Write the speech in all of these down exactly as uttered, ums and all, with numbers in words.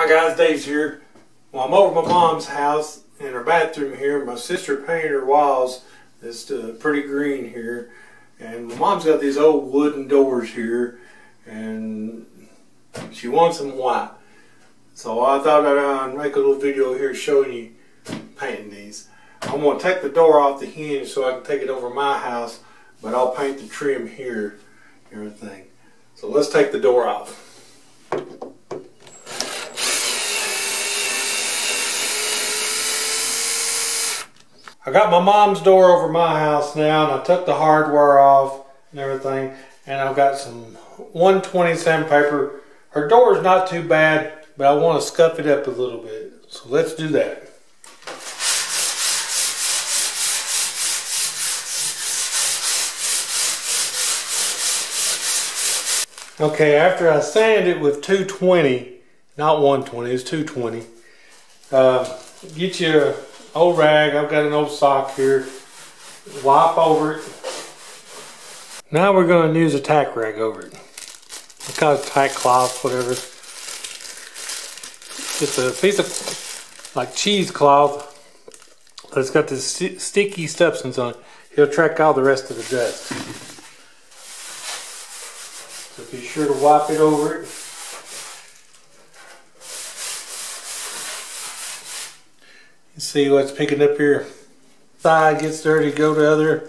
Hi guys, Dave's here. Well, I'm over at my mom's house in her bathroom here. My sister painted her walls this uh, pretty green here, and my mom's got these old wooden doors here, and she wants them white. So I thought I'd make a little video here showing you painting these. I'm going to take the door off the hinge so I can take it over my house, but I'll paint the trim here and everything. So let's take the door off. I got my mom's door over my house now, and I took the hardware off and everything, and I've got some one twenty sandpaper. Her door is not too bad, but I want to scuff it up a little bit, so let's do that. Okay, after I sanded it with two twenty, not one twenty, it's two twenty, uh, get your old rag. I've got an old sock here. Wipe over it. Now we're going to use a tack rag over it. It's kind of tack cloth, whatever. Just a piece of like cheesecloth that's got this st sticky substance on it. It'll track all the rest of the dust. So be sure to wipe it over it. See what's picking up here. Side gets dirty, go to other,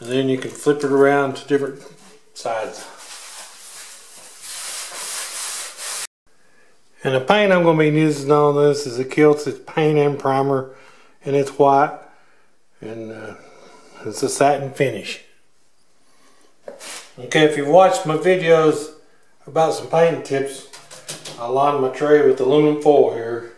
and then you can flip it around to different sides. And the paint I'm going to be using on this is a Kiltz. It's paint and primer, and it's white, and uh, it's a satin finish. Okay, if you've watched my videos about some painting tips, I lined my tray with aluminum foil here.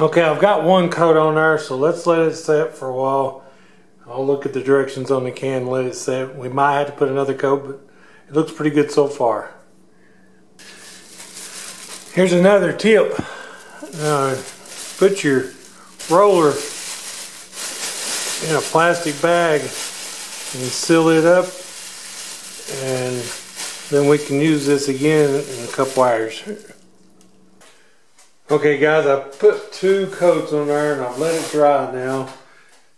Okay, I've got one coat on there, so let's let it set for a while. I'll look at the directions on the can, let it set. We might have to put another coat, but it looks pretty good so far. Here's another tip. Uh, put your roller in a plastic bag and seal it up, and then we can use this again in a couple hours. Okay guys, I put two coats on there and I've let it dry now.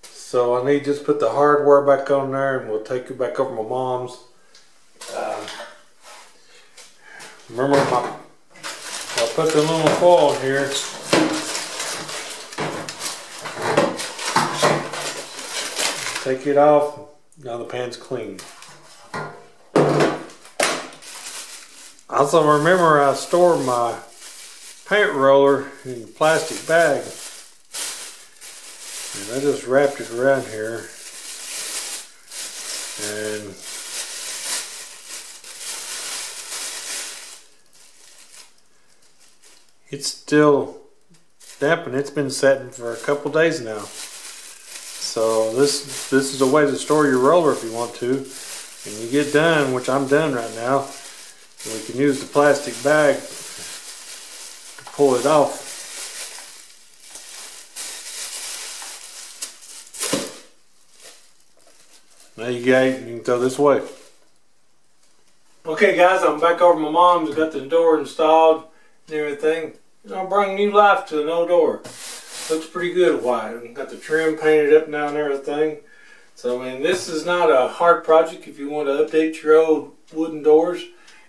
So I need to just put the hardware back on there, and we'll take it back over my mom's. Uh, remember, my, I put the little foil in here. Take it off. Now the pan's clean. Also remember, I store my paint roller in a plastic bag, and I just wrapped it around here, and it's still damp, and it's been setting for a couple days now. So this this is a way to store your roller if you want to, and you get done, which I'm done right now. We can use the plastic bag, pull it off. There you go, you can throw this away. Okay guys, I'm back over my mom's, got the door installed and everything. And I'll bring new life to an old door. Looks pretty good white. Got the trim painted up now and everything. So I mean, this is not a hard project if you want to update your old wooden doors.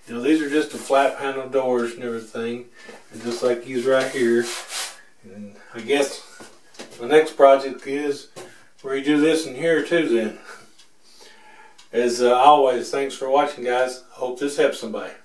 You know, these are just the flat panel doors and everything, and just like these right here. And I guess the next project is where you do this in here too then. As uh, always, thanks for watching guys. I hope this helps somebody.